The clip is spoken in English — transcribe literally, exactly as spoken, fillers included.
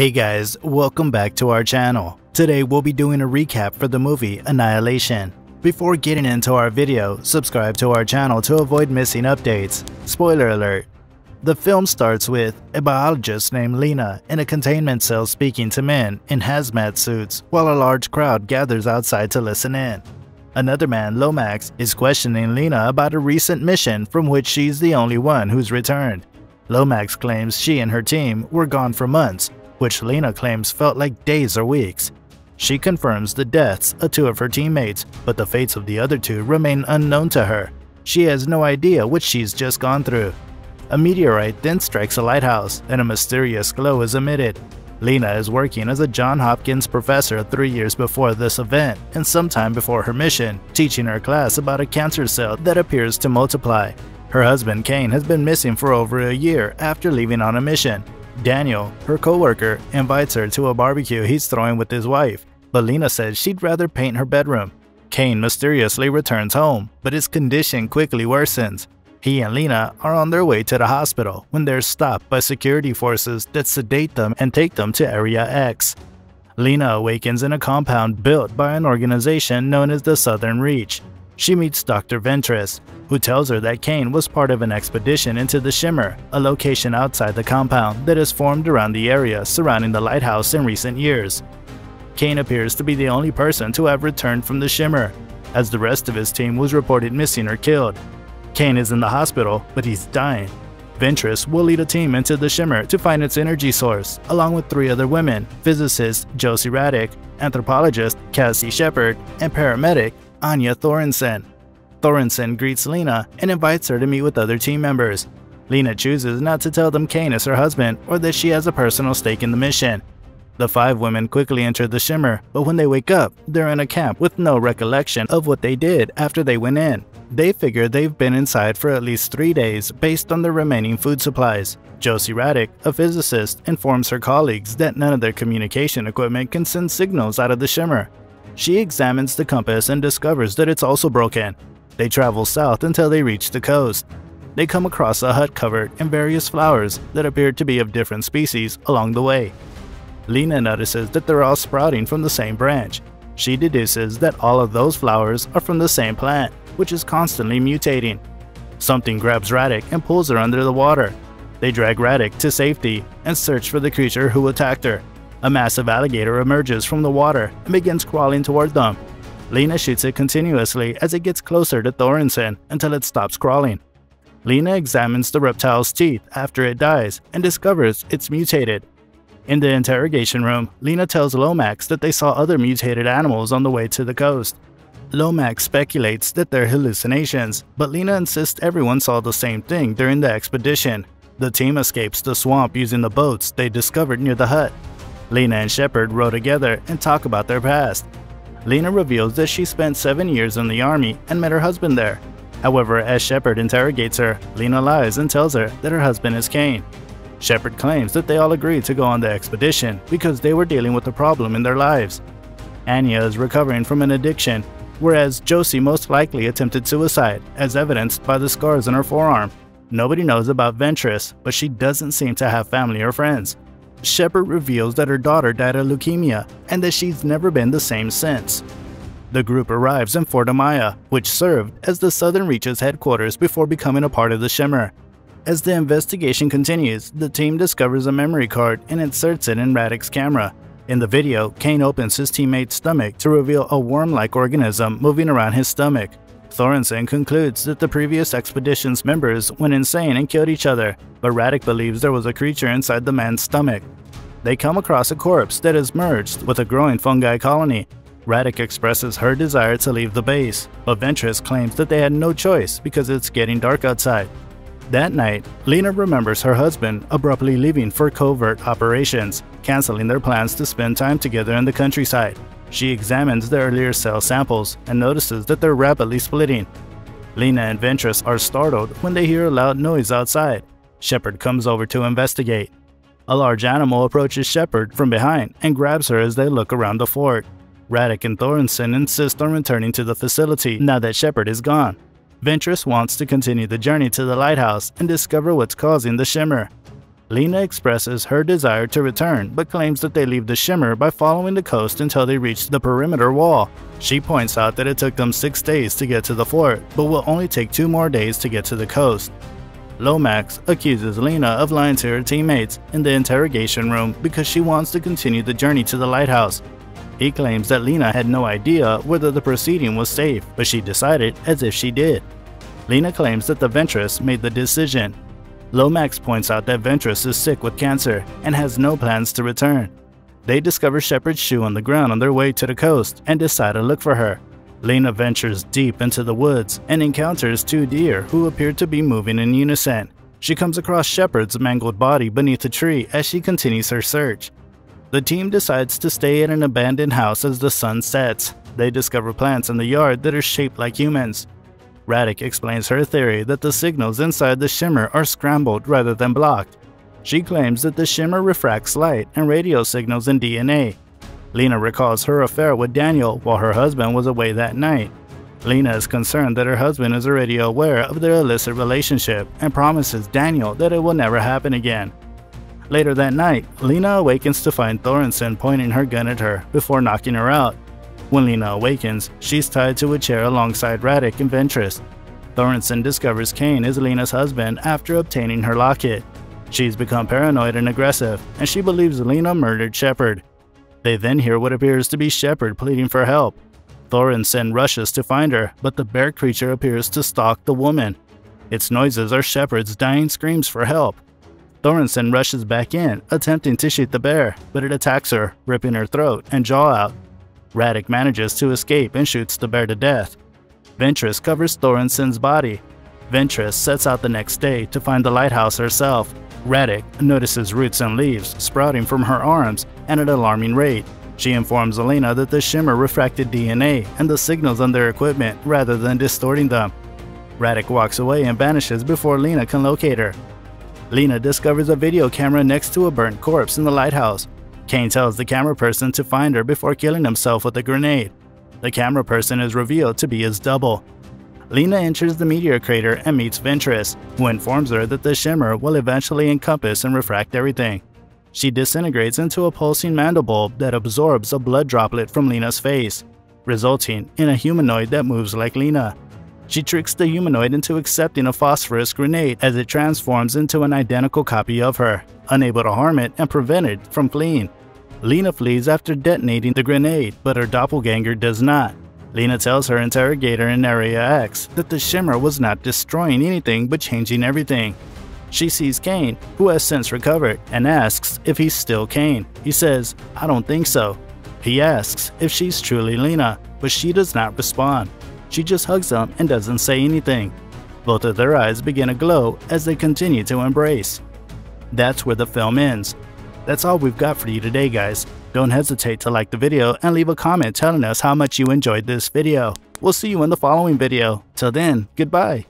Hey guys, welcome back to our channel. Today we'll be doing a recap for the movie Annihilation. Before getting into our video, subscribe to our channel to avoid missing updates. Spoiler alert. The film starts with a biologist named Lena in a containment cell speaking to men in hazmat suits while a large crowd gathers outside to listen in. Another man, Lomax, is questioning Lena about a recent mission from which she's the only one who's returned. Lomax claims she and her team were gone for months, which Lena claims felt like days or weeks. She confirms the deaths of two of her teammates, but the fates of the other two remain unknown to her. She has no idea what she's just gone through. A meteorite then strikes a lighthouse, and a mysterious glow is emitted. Lena is working as a Johns Hopkins professor three years before this event and sometime before her mission, teaching her class about a cancer cell that appears to multiply. Her husband Kane has been missing for over a year after leaving on a mission. Daniel, her co-worker, invites her to a barbecue he's throwing with his wife, but Lena says she'd rather paint her bedroom. Kane mysteriously returns home, but his condition quickly worsens. He and Lena are on their way to the hospital when they're stopped by security forces that sedate them and take them to Area X. Lena awakens in a compound built by an organization known as the Southern Reach. She meets Doctor Ventress, who tells her that Kane was part of an expedition into the Shimmer, a location outside the compound that has formed around the area surrounding the lighthouse in recent years. Kane appears to be the only person to have returned from the Shimmer, as the rest of his team was reported missing or killed. Kane is in the hospital, but he's dying. Ventress will lead a team into the Shimmer to find its energy source, along with three other women, physicist Josie Raddick, anthropologist Cassie Shepard, and paramedic Anya Thorensen. Thorensen greets Lena and invites her to meet with other team members. Lena chooses not to tell them Kane is her husband or that she has a personal stake in the mission. The five women quickly enter the Shimmer, but when they wake up, they're in a camp with no recollection of what they did after they went in. They figure they've been inside for at least three days based on the remaining food supplies. Josie Raddick, a physicist, informs her colleagues that none of their communication equipment can send signals out of the Shimmer. She examines the compass and discovers that it's also broken. They travel south until they reach the coast. They come across a hut covered in various flowers that appear to be of different species along the way. Lena notices that they're all sprouting from the same branch. She deduces that all of those flowers are from the same plant, which is constantly mutating. Something grabs Raddick and pulls her under the water. They drag Raddick to safety and search for the creature who attacked her. A massive alligator emerges from the water and begins crawling toward them. Lena shoots it continuously as it gets closer to Thorensen until it stops crawling. Lena examines the reptile's teeth after it dies and discovers it's mutated. In the interrogation room, Lena tells Lomax that they saw other mutated animals on the way to the coast. Lomax speculates that they're hallucinations, but Lena insists everyone saw the same thing during the expedition. The team escapes the swamp using the boats they discovered near the hut. Lena and Shepard row together and talk about their past. Lena reveals that she spent seven years in the army and met her husband there. However, as Shepard interrogates her, Lena lies and tells her that her husband is Kane. Shepard claims that they all agreed to go on the expedition because they were dealing with a problem in their lives. Anya is recovering from an addiction, whereas Josie most likely attempted suicide, as evidenced by the scars on her forearm. Nobody knows about Ventress, but she doesn't seem to have family or friends. Shepard reveals that her daughter died of leukemia and that she's never been the same since. The group arrives in Fort Amaya, which served as the Southern Reach's headquarters before becoming a part of the Shimmer. As the investigation continues, the team discovers a memory card and inserts it in Raddick's camera. In the video, Kane opens his teammate's stomach to reveal a worm-like organism moving around his stomach. Thorensen concludes that the previous expedition's members went insane and killed each other, but Raddick believes there was a creature inside the man's stomach. They come across a corpse that is merged with a growing fungi colony. Raddick expresses her desire to leave the base, but Ventress claims that they had no choice because it's getting dark outside. That night, Lena remembers her husband abruptly leaving for covert operations, canceling their plans to spend time together in the countryside. She examines their earlier cell samples and notices that they're rapidly splitting. Lena and Ventress are startled when they hear a loud noise outside. Shepard comes over to investigate. A large animal approaches Shepard from behind and grabs her as they look around the fort. Raddick and Thorensen insist on returning to the facility now that Shepard is gone. Ventress wants to continue the journey to the lighthouse and discover what's causing the Shimmer. Lena expresses her desire to return, but claims that they leave the Shimmer by following the coast until they reach the perimeter wall. She points out that it took them six days to get to the fort, but will only take two more days to get to the coast. Lomax accuses Lena of lying to her teammates in the interrogation room because she wants to continue the journey to the lighthouse. He claims that Lena had no idea whether the proceeding was safe, but she decided as if she did. Lena claims that the Ventress made the decision. Lomax points out that Ventress is sick with cancer and has no plans to return. They discover Shepard's shoe on the ground on their way to the coast and decide to look for her. Lena ventures deep into the woods and encounters two deer who appear to be moving in unison. She comes across Shepard's mangled body beneath a tree as she continues her search. The team decides to stay at an abandoned house as the sun sets. They discover plants in the yard that are shaped like humans. Radek explains her theory that the signals inside the Shimmer are scrambled rather than blocked. She claims that the Shimmer refracts light and radio signals and D N A. Lena recalls her affair with Daniel while her husband was away that night. Lena is concerned that her husband is already aware of their illicit relationship and promises Daniel that it will never happen again. Later that night, Lena awakens to find Thorensen pointing her gun at her before knocking her out. When Lena awakens, she's tied to a chair alongside Radek and Ventress. Thorensen discovers Kane is Lena's husband after obtaining her locket. She's become paranoid and aggressive, and she believes Lena murdered Shepard. They then hear what appears to be Shepard pleading for help. Thorensen rushes to find her, but the bear creature appears to stalk the woman. Its noises are Shepard's dying screams for help. Thorensen rushes back in, attempting to shoot the bear, but it attacks her, ripping her throat and jaw out. Radek manages to escape and shoots the bear to death. Ventress covers Thorensen's body. Ventress sets out the next day to find the lighthouse herself. Radek notices roots and leaves sprouting from her arms at an alarming rate. She informs Lena that the Shimmer refracted D N A and the signals on their equipment rather than distorting them. Radek walks away and vanishes before Lena can locate her. Lena discovers a video camera next to a burnt corpse in the lighthouse. Kane tells the camera person to find her before killing himself with a grenade. The camera person is revealed to be his double. Lena enters the meteor crater and meets Ventress, who informs her that the Shimmer will eventually encompass and refract everything. She disintegrates into a pulsing mandible that absorbs a blood droplet from Lena's face, resulting in a humanoid that moves like Lena. She tricks the humanoid into accepting a phosphorus grenade as it transforms into an identical copy of her, unable to harm it and prevent it from fleeing. Lena flees after detonating the grenade, but her doppelganger does not. Lena tells her interrogator in Area X that the Shimmer was not destroying anything but changing everything. She sees Kane, who has since recovered, and asks if he's still Kane. He says, "I don't think so." He asks if she's truly Lena, but she does not respond. She just hugs him and doesn't say anything. Both of their eyes begin to glow as they continue to embrace. That's where the film ends. That's all we've got for you today, guys. Don't hesitate to like the video and leave a comment telling us how much you enjoyed this video. We'll see you in the following video. Till then, goodbye.